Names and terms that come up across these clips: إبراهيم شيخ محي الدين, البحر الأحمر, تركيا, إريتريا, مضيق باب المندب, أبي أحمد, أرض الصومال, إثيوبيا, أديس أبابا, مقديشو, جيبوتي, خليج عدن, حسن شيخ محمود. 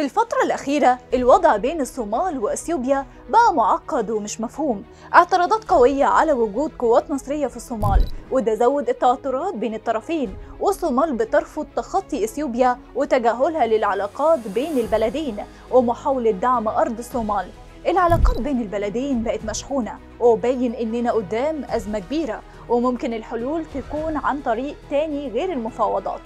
في الفترة الأخيرة الوضع بين الصومال وأثيوبيا بقى معقد ومش مفهوم. اعتراضات قوية على وجود قوات مصرية في الصومال، وده زود التوترات بين الطرفين، والصومال بترفض تخطي أثيوبيا وتجاهلها للعلاقات بين البلدين ومحاولة دعم أرض الصومال. العلاقات بين البلدين بقت مشحونة، وباين إننا قدام أزمة كبيرة وممكن الحلول تكون عن طريق تاني غير المفاوضات.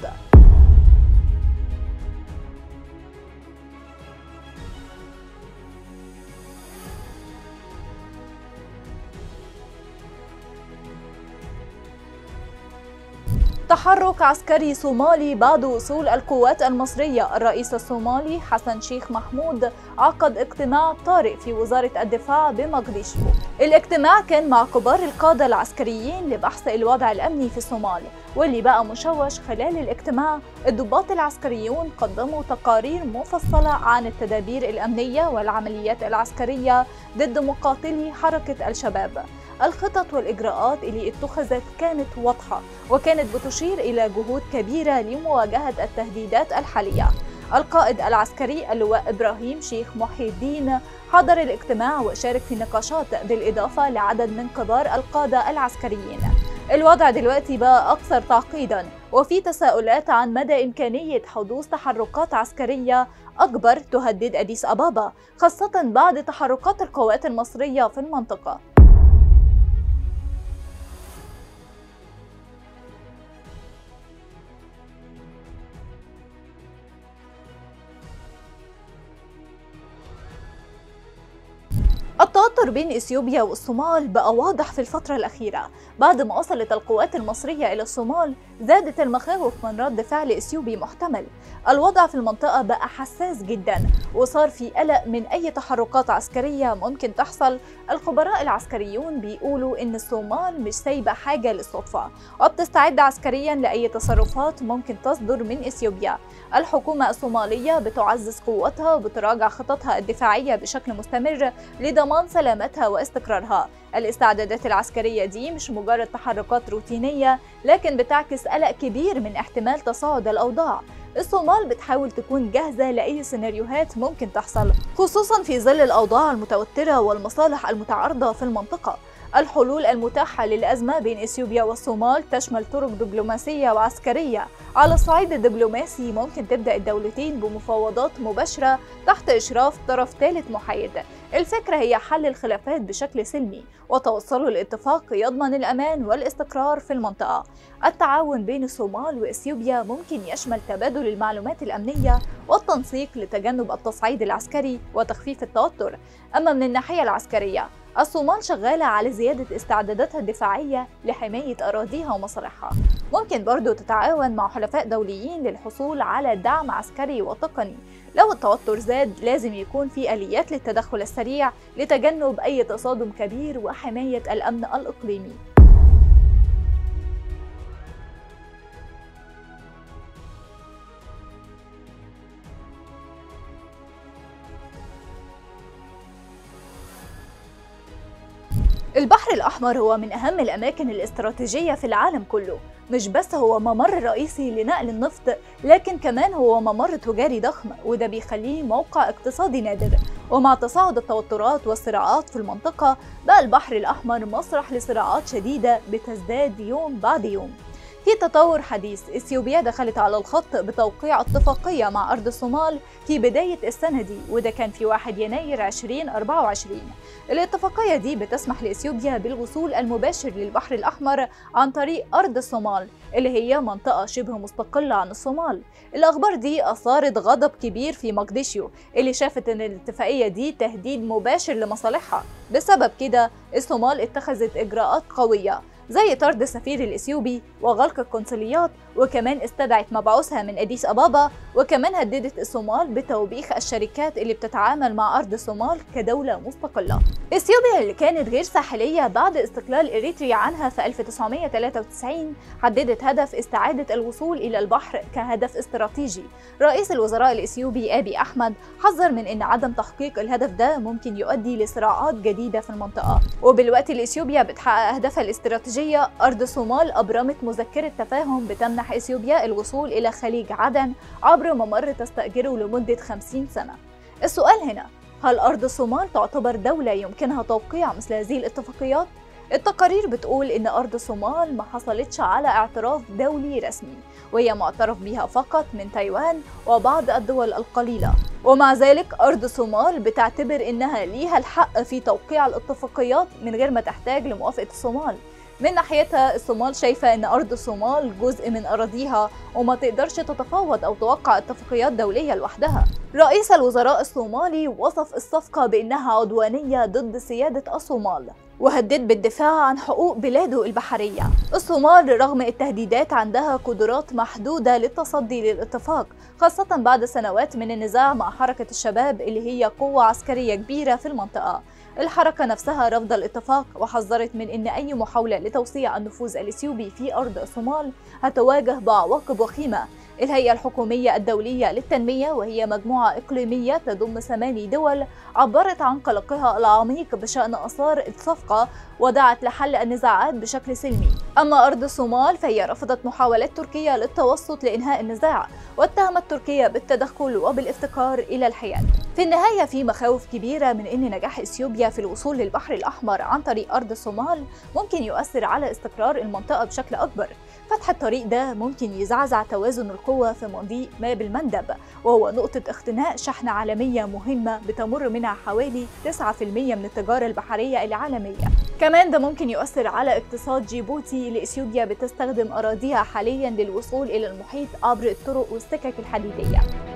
تحرك عسكري صومالي بعد وصول القوات المصرية. الرئيس الصومالي حسن شيخ محمود عقد اجتماع طارئ في وزارة الدفاع بمقديشو. الاجتماع كان مع كبار القادة العسكريين لبحث الوضع الأمني في الصومال، واللي بقى مشوش. خلال الاجتماع الضباط العسكريون قدموا تقارير مفصلة عن التدابير الأمنية والعمليات العسكرية ضد مقاتلي حركة الشباب. الخطط والإجراءات اللي اتخذت كانت واضحة، وكانت بتشير إلى جهود كبيرة لمواجهة التهديدات الحالية. القائد العسكري اللواء إبراهيم شيخ محي الدين حضر الاجتماع وشارك في النقاشات، بالإضافة لعدد من كبار القادة العسكريين. الوضع دلوقتي بقى أكثر تعقيداً، وفي تساؤلات عن مدى إمكانية حدوث تحركات عسكرية أكبر تهدد أديس أبابا، خاصة بعد تحركات القوات المصرية في المنطقة. التوتر بين إثيوبيا والصومال بقى واضح في الفترة الأخيرة. بعد ما وصلت القوات المصرية إلى الصومال زادت المخاوف من رد فعل إثيوبي محتمل. الوضع في المنطقة بقى حساس جدا، وصار في قلق من أي تحركات عسكرية ممكن تحصل. الخبراء العسكريون بيقولوا إن الصومال مش سايبة حاجة للصدفة، وبتستعد عسكريا لأي تصرفات ممكن تصدر من إثيوبيا. الحكومة الصومالية بتعزز قوتها وبتراجع خططها الدفاعية بشكل مستمر لضمان سلامتها واستقرارها. الاستعدادات العسكرية دي مش مجرد تحركات روتينية، لكن بتعكس قلق كبير من احتمال تصاعد الأوضاع. الصومال بتحاول تكون جاهزة لأي سيناريوهات ممكن تحصل، خصوصا في ظل الأوضاع المتوترة والمصالح المتعارضة في المنطقة. الحلول المتاحة للأزمة بين إثيوبيا والصومال تشمل طرق دبلوماسية وعسكرية. على الصعيد الدبلوماسي ممكن تبدأ الدولتين بمفاوضات مباشرة تحت إشراف طرف ثالث محايد. الفكرة هي حل الخلافات بشكل سلمي وتوصل لاتفاق يضمن الأمان والاستقرار في المنطقة. التعاون بين الصومال وإثيوبيا ممكن يشمل تبادل المعلومات الأمنية والتنسيق لتجنب التصعيد العسكري وتخفيف التوتر. أما من الناحية العسكرية، الصومال شغالة على زيادة استعداداتها الدفاعية لحماية أراضيها ومصالحها. ممكن برضو تتعاون مع حلفاء دوليين للحصول على دعم عسكري وتقني. لو التوتر زاد لازم يكون في آليات للتدخل السريع لتجنب أي تصادم كبير وحماية الأمن الإقليمي. البحر الأحمر هو من أهم الأماكن الاستراتيجية في العالم كله. مش بس هو ممر رئيسي لنقل النفط، لكن كمان هو ممر تجاري ضخم، وده بيخليه موقع اقتصادي نادر. ومع تصاعد التوترات والصراعات في المنطقة بقى البحر الأحمر مسرح لصراعات شديدة بتزداد يوم بعد يوم. في تطور حديث، إثيوبيا دخلت على الخط بتوقيع اتفاقية مع أرض الصومال في بداية السنة دي، وده كان في 1 يناير 2024. الاتفاقية دي بتسمح لإثيوبيا بالوصول المباشر للبحر الأحمر عن طريق أرض الصومال اللي هي منطقة شبه مستقلة عن الصومال. الأخبار دي أثارت غضب كبير في مقديشو اللي شافت إن الاتفاقية دي تهديد مباشر لمصالحها. بسبب كده الصومال اتخذت إجراءات قوية زي طرد السفير الإثيوبي وغلق القنصليات، وكمان استدعت مبعوثها من أديس أبابا، وكمان هددت الصومال بتوبيخ الشركات اللي بتتعامل مع أرض الصومال كدولة مستقلة. إثيوبيا اللي كانت غير ساحلية بعد استقلال إريتريا عنها في 1993 حددت هدف استعادة الوصول إلى البحر كهدف استراتيجي. رئيس الوزراء الإثيوبي أبي أحمد حذر من إن عدم تحقيق الهدف ده ممكن يؤدي لصراعات جديدة في المنطقة. وبالوقت الإثيوبيا بتحقق أهدافها الاستراتيجية استراتيجية أرض الصومال أبرمت مذكرة تفاهم بتمنح إثيوبيا الوصول إلى خليج عدن عبر ممر تستأجره لمدة 50 سنة. السؤال هنا، هل أرض الصومال تعتبر دولة يمكنها توقيع مثل هذه الاتفاقيات؟ التقارير بتقول إن أرض الصومال ما حصلتش على اعتراف دولي رسمي، وهي معترف بها فقط من تايوان وبعض الدول القليلة، ومع ذلك أرض الصومال بتعتبر إنها ليها الحق في توقيع الاتفاقيات من غير ما تحتاج لموافقة الصومال. من ناحيتها الصومال شايفة إن أرض الصومال جزء من أراضيها وما تقدرش تتفاوض أو توقع اتفاقيات دولية لوحدها. رئيس الوزراء الصومالي وصف الصفقة بأنها عدوانية ضد سيادة الصومال وهدد بالدفاع عن حقوق بلاده البحرية. الصومال رغم التهديدات عندها قدرات محدودة للتصدي للاتفاق، خاصة بعد سنوات من النزاع مع حركة الشباب اللي هي قوة عسكرية كبيرة في المنطقة. الحركة نفسها رفض الاتفاق وحذرت من إن أي محاولة لتوسيع النفوذ الإثيوبي في أرض الصومال هتواجه بعواقب وخيمة. الهيئة الحكومية الدولية للتنمية، وهي مجموعة إقليمية تضم 8 دول، عبرت عن قلقها العميق بشأن آثار الصفقة ودعت لحل النزاعات بشكل سلمي. أما أرض الصومال فهي رفضت محاولات تركيا للتوسط لإنهاء النزاع، واتهمت تركيا بالتدخل وبالافتقار إلى الحياد. في النهاية في مخاوف كبيرة من إن نجاح إثيوبيا في الوصول للبحر الأحمر عن طريق أرض الصومال ممكن يؤثر على استقرار المنطقة بشكل أكبر. فتح الطريق ده ممكن يزعزع توازن القوى في مضيق باب المندب، وهو نقطة اختناق شحنة عالمية مهمة بتمر منها حوالي 9% من التجارة البحرية العالمية. كمان ده ممكن يؤثر على اقتصاد جيبوتي اللي إثيوبيا بتستخدم أراضيها حاليا للوصول إلى المحيط عبر الطرق والسكك الحديدية.